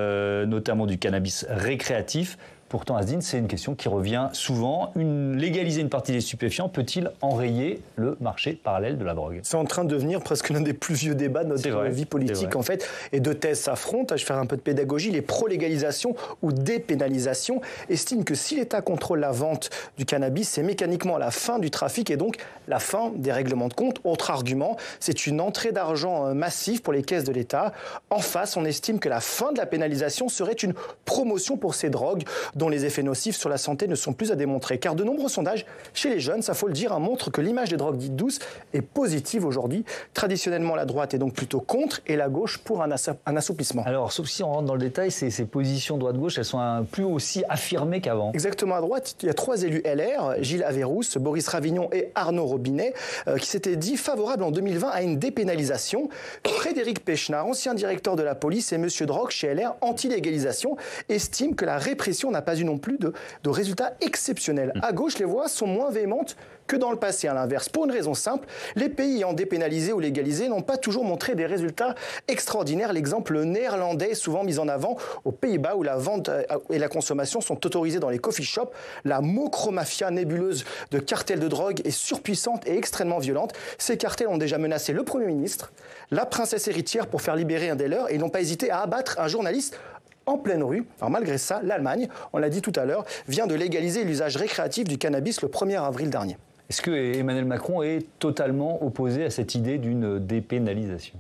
notamment du cannabis récréatif. Pourtant, Azdine, c'est une question qui revient souvent. Légaliser une partie des stupéfiants peut-il enrayer le marché parallèle de la drogue? C'est en train de devenir presque l'un des plus vieux débats de notre vie politique, en fait. Et deux thèses s'affrontent. Je vais faire un peu de pédagogie. Les pro-légalisation ou dépénalisation estiment que si l'État contrôle la vente du cannabis, c'est mécaniquement la fin du trafic et donc la fin des règlements de compte. Autre argument, c'est une entrée d'argent massive pour les caisses de l'État. En face, on estime que la fin de la pénalisation serait une promotion pour ces drogues dont les effets nocifs sur la santé ne sont plus à démontrer. Car de nombreux sondages chez les jeunes, ça faut le dire, montrent que l'image des drogues dites douces est positive aujourd'hui. Traditionnellement, la droite est donc plutôt contre et la gauche pour un assouplissement. Alors, sauf si on rentre dans le détail, ces positions droite-gauche, elles sont plus aussi affirmées qu'avant. Exactement, à droite, il y a trois élus LR, Gilles Avérous, Boris Ravignon et Arnaud Robinet, qui s'étaient dit favorables en 2020 à une dépénalisation. Frédéric Pechenard, ancien directeur de la police, et Monsieur Drogue chez LR, anti-légalisation, estiment que la répression n'a pas eu non plus de résultats exceptionnels. À gauche, les voix sont moins véhémentes que dans le passé. À l'inverse, pour une raison simple, les pays ayant dépénalisé ou légalisé n'ont pas toujours montré des résultats extraordinaires. L'exemple néerlandais est souvent mis en avant aux Pays-Bas où la vente et la consommation sont autorisées dans les coffee shops. La Mocro Mafia, nébuleuse de cartels de drogue, est surpuissante et extrêmement violente. Ces cartels ont déjà menacé le Premier ministre, la princesse héritière pour faire libérer un des leurs, et n'ont pas hésité à abattre un journaliste en pleine rue. Alors malgré ça, l'Allemagne, on l'a dit tout à l'heure, vient de légaliser l'usage récréatif du cannabis le 1er avril dernier. Est-ce que Emmanuel Macron est totalement opposé à cette idée d'une dépénalisation ?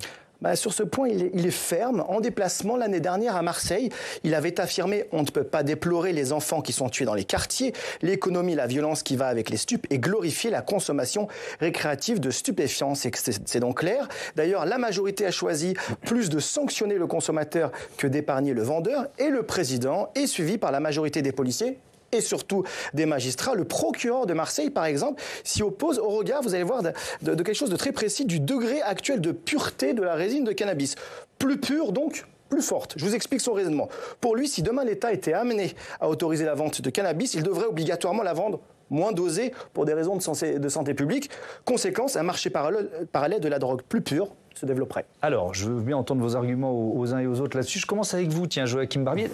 Sur ce point, il est ferme. En déplacement l'année dernière à Marseille, il avait affirmé « On ne peut pas déplorer les enfants qui sont tués dans les quartiers, l'économie, la violence qui va avec les stupes et glorifier la consommation récréative de stupéfiants ». C'est donc clair. D'ailleurs, la majorité a choisi plus de sanctionner le consommateur que d'épargner le vendeur. Et le président est suivi par la majorité des policiers et surtout des magistrats. Le procureur de Marseille, par exemple, s'y oppose au regard, vous allez voir, de quelque chose de très précis, du degré actuel de pureté de la résine de cannabis. Plus pure, donc plus forte. Je vous explique son raisonnement. Pour lui, si demain l'État était amené à autoriser la vente de cannabis, il devrait obligatoirement la vendre moins dosée pour des raisons de santé publique. Conséquence, un marché parallèle de la drogue plus pure se développerait. Alors, je veux bien entendre vos arguments aux uns et aux autres là-dessus. Je commence avec vous, tiens, Joachim Barbier.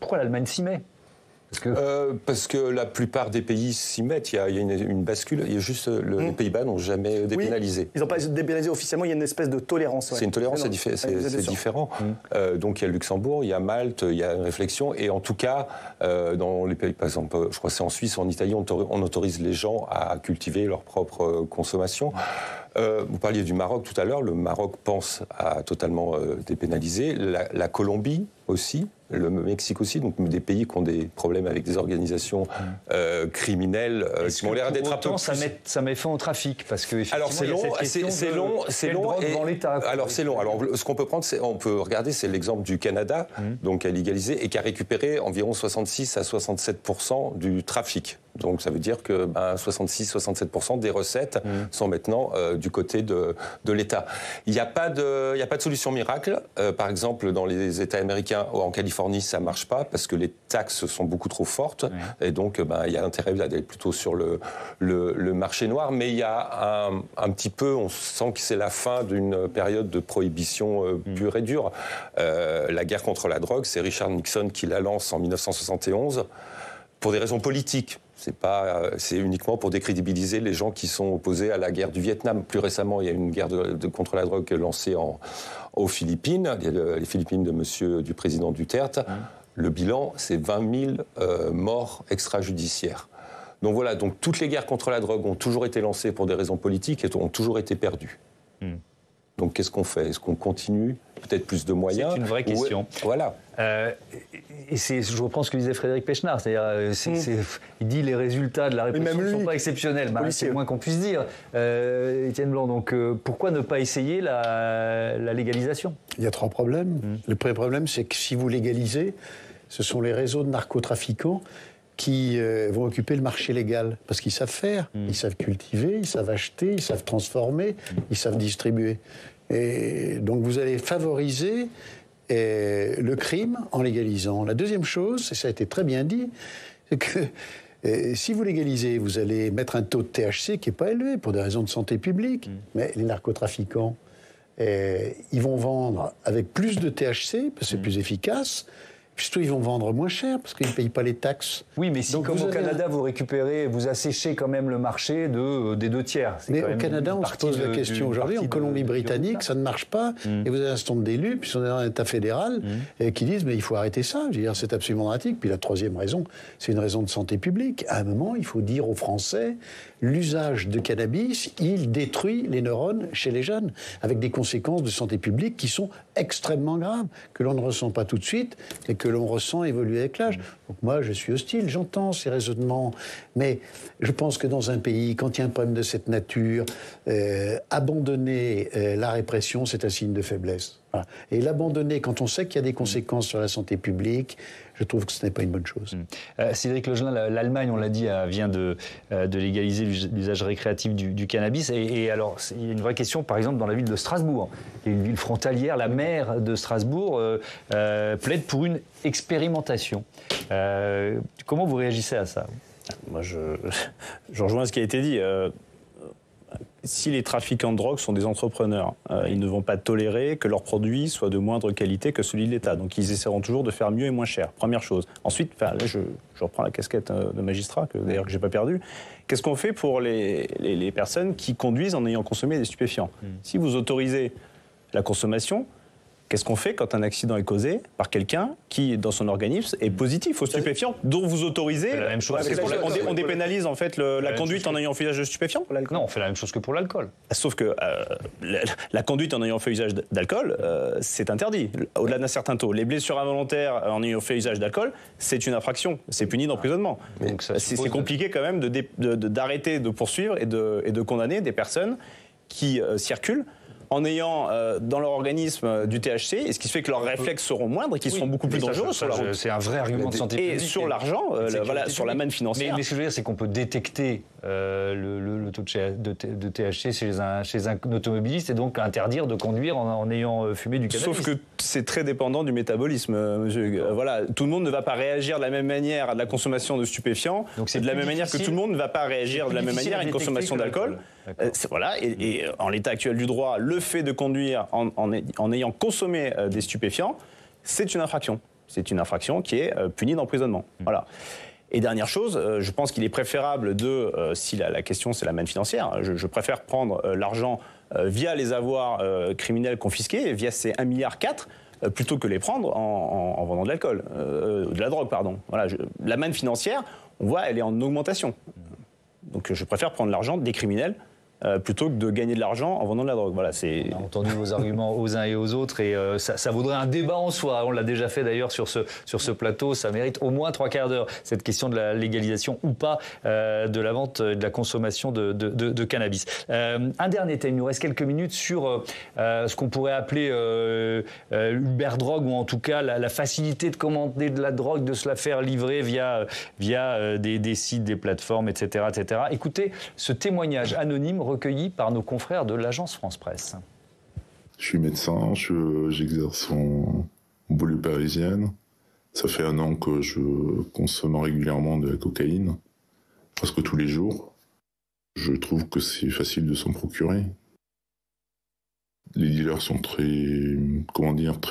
Pourquoi l'Allemagne s'y met ? Parce que la plupart des pays s'y mettent. Il y a une bascule. Il y a juste les Pays-Bas n'ont jamais dépénalisé. Oui, ils n'ont pas dépénalisé officiellement. Il y a une espèce de tolérance. Ouais. C'est une tolérance, c'est différent. Donc il y a le Luxembourg, il y a Malte, il y a une réflexion. Et en tout cas, dans les pays, par exemple, je crois que c'est en Suisse, en Italie, on autorise les gens à cultiver leur propre consommation. Vous parliez du Maroc tout à l'heure. Le Maroc pense à totalement dépénaliser. La Colombie aussi. Le Mexique aussi, donc des pays qui ont des problèmes avec des organisations criminelles qui ont l'air d'être un peu. Ça met fin au trafic parce que alors c'est long, c'est long. Alors ce qu'on peut prendre, c'est l'exemple du Canada, donc qui a légalisé et qui a récupéré environ 66 à 67% du trafic. Donc ça veut dire que 66-67% des recettes sont maintenant du côté de l'État. Il n'y a pas de solution miracle. Par exemple, dans les États américains, en Californie, ça ne marche pas parce que les taxes sont beaucoup trop fortes. Et donc il y a intérêt d'aller plutôt sur le marché noir. Mais il y a un petit peu, on sent que c'est la fin d'une période de prohibition pure et dure. La guerre contre la drogue, c'est Richard Nixon qui la lance en 1971 pour des raisons politiques. C'est uniquement pour décrédibiliser les gens qui sont opposés à la guerre du Vietnam. Plus récemment, il y a eu une guerre contre la drogue lancée aux Philippines, les Philippines du président Duterte. Le bilan, c'est 20 000 morts extrajudiciaires. Donc voilà, donc toutes les guerres contre la drogue ont toujours été lancées pour des raisons politiques et ont toujours été perdues. Donc qu'est-ce qu'on fait? Est-ce qu'on continue? Peut-être plus de moyens? C'est une vraie question. Voilà. Je reprends ce que disait Frédéric Pechenard, c'est-à-dire il dit les résultats de la répression ne sont pas exceptionnels, c'est le moins qu'on puisse dire. Étienne Blanc, donc pourquoi ne pas essayer la légalisation? Il y a trois problèmes. Le premier problème, c'est que si vous légalisez, ce sont les réseaux de narcotrafiquants qui vont occuper le marché légal, parce qu'ils savent faire, ils savent cultiver, ils savent acheter, ils savent transformer, ils savent distribuer. Et donc vous allez favoriser le crime en légalisant. La deuxième chose, et ça a été très bien dit, c'est que si vous légalisez, vous allez mettre un taux de THC qui n'est pas élevé pour des raisons de santé publique, mais les narcotrafiquants, ils vont vendre avec plus de THC, parce que c'est plus efficace. Surtout, ils vont vendre moins cher parce qu'ils ne payent pas les taxes. Oui, mais si, donc, comme au Canada, vous récupérez, vous asséchez quand même le marché des deux tiers. Mais au Canada, on se pose la question aujourd'hui. En Colombie-Britannique, ça ne marche pas. Et vous avez un certain nombre d'élus, puis on est dans un État fédéral, qui disent, mais il faut arrêter ça. C'est absolument dramatique. Puis la troisième raison, c'est une raison de santé publique. À un moment, il faut dire aux Français, l'usage de cannabis, il détruit les neurones chez les jeunes, avec des conséquences de santé publique qui sont extrêmement graves, que l'on ne ressent pas tout de suite, et que l'on ressent évoluer avec l'âge. Donc moi, je suis hostile, j'entends ces raisonnements, mais je pense que dans un pays, quand il y a un problème de cette nature, abandonner la répression, c'est un signe de faiblesse. Voilà. Et l'abandonner, quand on sait qu'il y a des conséquences sur la santé publique, je trouve que ce n'est pas une bonne chose. Cédric Logelin, l'Allemagne, on l'a dit, vient de légaliser l'usage récréatif du cannabis. Et alors, il y a une vraie question, par exemple, dans la ville de Strasbourg. Il y a une ville frontalière, la maire de Strasbourg plaide pour une expérimentation. Comment vous réagissez à ça? Moi, je rejoins ce qui a été dit. Si les trafiquants de drogue sont des entrepreneurs, ils ne vont pas tolérer que leurs produits soient de moindre qualité que celui de l'État. Donc ils essaieront toujours de faire mieux et moins cher, première chose. Ensuite, là, je reprends la casquette de magistrat, d'ailleurs que je n'ai pas perdue. Qu'est-ce qu'on fait pour les personnes qui conduisent en ayant consommé des stupéfiants? Si vous autorisez la consommation, qu'est-ce qu'on fait quand un accident est causé par quelqu'un qui, dans son organisme, est positif aux stupéfiants, dont vous autorisez... La même chose. On dépénalise en fait la conduite en ayant fait usage de stupéfiants. Non, on fait la même chose que pour l'alcool. Sauf que la conduite en ayant fait usage d'alcool, c'est interdit, au-delà d'un certain taux. Les blessures involontaires en ayant fait usage d'alcool, c'est une infraction, c'est puni d'emprisonnement. C'est compliqué quand même d'arrêter, de poursuivre et de condamner des personnes qui circulent en ayant dans leur organisme du THC, et ce qui fait que leurs réflexes seront moindres et qu'ils seront beaucoup plus dangereux sur la route. C'est un vrai argument de santé publique. Et sur l'argent, voilà, sur la manne financière. Mais ce que je veux dire, c'est qu'on peut détecter le taux de THC chez un automobiliste et donc interdire de conduire en ayant fumé du cannabis. Sauf que c'est très dépendant du métabolisme, monsieur. Voilà, tout le monde ne va pas réagir de la même manière à de la consommation de stupéfiants. Donc c'est de la même manière que tout le monde ne va pas réagir de la même manière à une consommation d'alcool. Voilà, et en l'état actuel du droit, le fait de conduire en ayant consommé des stupéfiants, c'est une infraction. C'est une infraction qui est punie d'emprisonnement. Voilà. Et dernière chose, je pense qu'il est préférable si la question c'est la manne financière, je préfère prendre l'argent via les avoirs criminels confisqués, via ces 1,4 milliard, plutôt que les prendre en vendant de l'alcool, de la drogue, pardon. Voilà, la manne financière, on voit, elle est en augmentation. Donc je préfère prendre l'argent des criminels plutôt que de gagner de l'argent en vendant de la drogue. Voilà, on a entendu vos arguments aux uns et aux autres et ça vaudrait un débat en soi. On l'a déjà fait d'ailleurs sur ce plateau. Ça mérite au moins 3/4 d'heure, cette question de la légalisation ou pas de la vente et de la consommation de cannabis. Un dernier thème, il nous reste quelques minutes sur ce qu'on pourrait appeler l'uberdrogue ou en tout cas la facilité de commander de la drogue, de se la faire livrer via des sites, des plateformes, etc., etc. Écoutez ce témoignage anonyme recueilli par nos confrères de l'agence France-Presse. Je suis médecin, j'exerce en banlieue parisienne. Ça fait 1 an que je consomme régulièrement de la cocaïne, presque tous les jours. Je trouve que c'est facile de s'en procurer. Les dealers sont très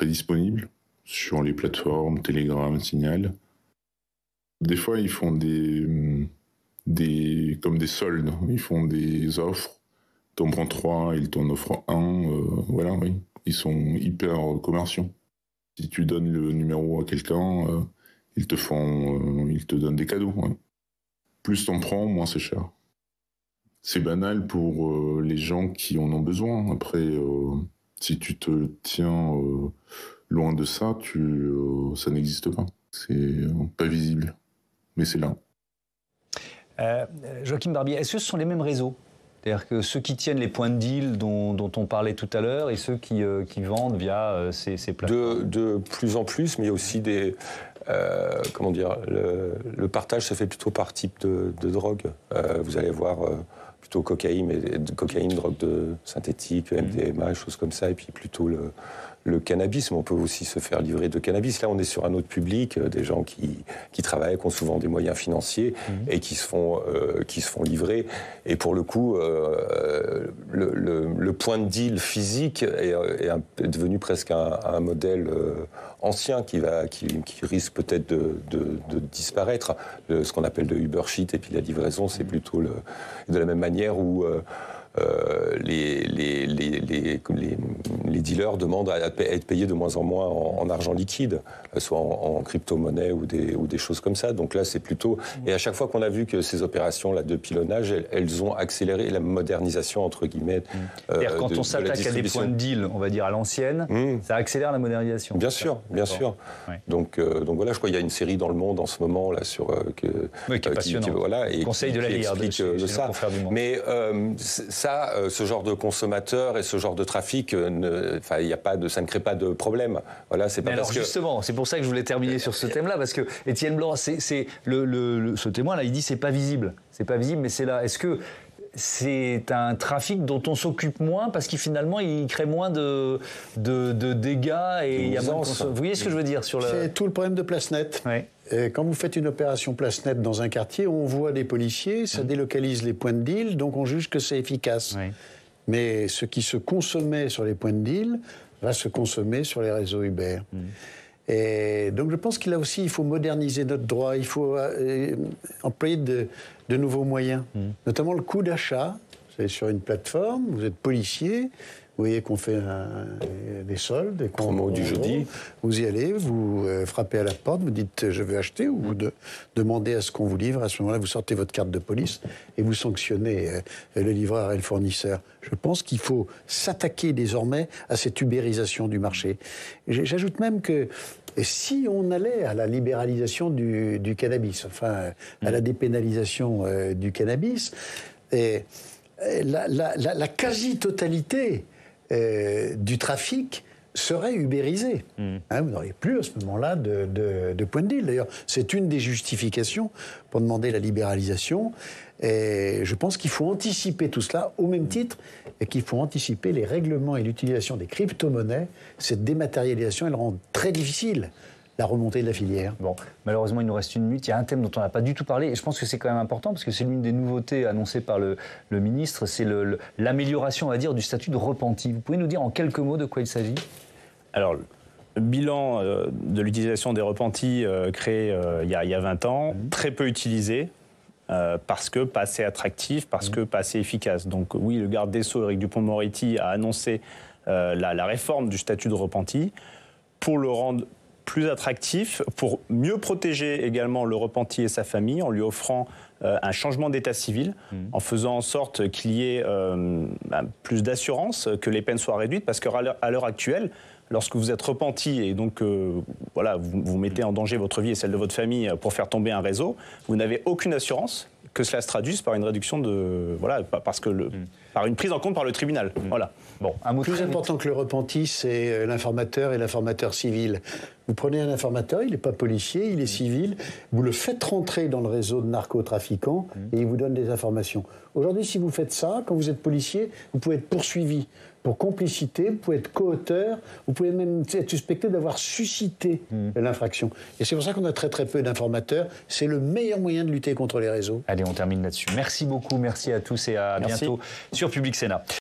disponibles sur les plateformes, Telegram, Signal. Des fois, ils font des comme des soldes. Ils font des offres, t'en prends 3, ils t'en offrent 1, voilà, oui. Ils sont hyper commerciaux. Si tu donnes le numéro à quelqu'un, ils te donnent des cadeaux. Ouais. Plus t'en prends, moins c'est cher. C'est banal pour les gens qui en ont besoin. Après, si tu te tiens loin de ça, ça n'existe pas. C'est pas visible, mais c'est là. Joachim Barbier, est-ce que ce sont les mêmes réseaux? C'est-à-dire que ceux qui tiennent les points de deal dont on parlait tout à l'heure et ceux qui vendent via ces plateformes. De plus en plus, mais il y a aussi des... comment dire, le partage se fait plutôt par type de drogue. Vous allez voir plutôt cocaïne, drogue synthétique, MDMA, choses comme ça, et puis plutôt le cannabis. Mais on peut aussi se faire livrer de cannabis. Là, on est sur un autre public, des gens qui travaillent, qui ont souvent des moyens financiers et qui se font livrer. Et pour le coup, le point de deal physique est devenu presque un modèle ancien qui risque peut-être de disparaître. Ce qu'on appelle de Uber Sheet et puis la livraison, c'est plutôt de la même manière où les dealers demandent à être payés de moins en moins en argent liquide, soit en crypto-monnaie ou des choses comme ça. Donc là, c'est plutôt... Et à chaque fois qu'on a vu que ces opérations-là de pilonnage, elles ont accéléré la modernisation, entre guillemets, quand on s'attaque à des points de deal, on va dire à l'ancienne, ça accélère la modernisation. Bien sûr, bien sûr. Ouais. Donc voilà, je crois qu'il y a une série dans le monde en ce moment, là, sur... qui est passionnante. Voilà, et conseil de la lire, de ça. Mais ce genre de consommateur et ce genre de trafic, ça ne crée pas de problème. Voilà, c'est pas parce que... Justement, c'est pour ça que je voulais terminer sur ce thème-là, parce que Étienne Blanc, ce témoin-là, il dit c'est pas visible. C'est pas visible, mais c'est là. Est-ce que c'est un trafic dont on s'occupe moins parce qu'il finalement il crée moins de dégâts et il y a moins de... Vous voyez ce que je veux dire sur le... C'est tout le problème de place nette. Ouais. Et quand vous faites une opération place nette dans un quartier, on voit des policiers, ça délocalise les points de deal, donc on juge que c'est efficace. Oui. Mais ce qui se consommait sur les points de deal va se consommer sur les réseaux Uber. Mmh. Et donc je pense qu'il a aussi, il faut moderniser notre droit, il faut employer de nouveaux moyens, notamment le coût d'achat. Vous allez sur une plateforme, vous êtes policier, vous voyez qu'on fait des soldes, et qu'on du jeudi. Vous y allez, vous frappez à la porte, vous dites je veux acheter, ou vous demandez à ce qu'on vous livre. À ce moment-là, vous sortez votre carte de police et vous sanctionnez le livreur et le fournisseur. Je pense qu'il faut s'attaquer désormais à cette ubérisation du marché. J'ajoute même que si on allait à la libéralisation du cannabis, enfin à la dépénalisation du cannabis, et la quasi-totalité du trafic serait ubérisé. Hein, vous n'auriez plus à ce moment-là de point de deal. D'ailleurs, c'est une des justifications pour demander la libéralisation. Et je pense qu'il faut anticiper tout cela au même titre qu'il faut anticiper les règlements et l'utilisation des crypto-monnaies. Cette dématérialisation, elle rend très difficile la remontée de la filière. Bon, malheureusement, il nous reste une minute. Il y a un thème dont on n'a pas du tout parlé, et je pense que c'est quand même important, parce que c'est l'une des nouveautés annoncées par le ministre, c'est l'amélioration, on va dire, du statut de repenti. Vous pouvez nous dire en quelques mots de quoi il s'agit? Alors, le bilan de l'utilisation des repentis créé il y a 20 ans, très peu utilisé, parce que pas assez attractif, parce que pas assez efficace. Donc oui, le garde des Sceaux, Éric Dupond-Moretti, a annoncé la réforme du statut de repenti pour le rendre plus attractif, pour mieux protéger également le repenti et sa famille, en lui offrant un changement d'état civil, en faisant en sorte qu'il y ait plus d'assurance, que les peines soient réduites, parce qu'à l'heure actuelle, lorsque vous êtes repenti et donc voilà, vous mettez en danger votre vie et celle de votre famille pour faire tomber un réseau, vous n'avez aucune assurance que cela se traduise par une réduction de... Voilà, parce que par une prise en compte par le tribunal. Voilà. Bon, un mot plus important que le repenti, c'est l'informateur et l'informateur civil. Vous prenez un informateur, il n'est pas policier, il est civil, vous le faites rentrer dans le réseau de narcotrafiquants et il vous donne des informations. Aujourd'hui, si vous faites ça, quand vous êtes policier, vous pouvez être poursuivi pour complicité, vous pouvez être co-auteur, vous pouvez même être suspecté d'avoir suscité l'infraction. Et c'est pour ça qu'on a très peu d'informateurs. C'est le meilleur moyen de lutter contre les réseaux. Allez, on termine là-dessus. Merci beaucoup, merci à tous et à bientôt sur Public Sénat.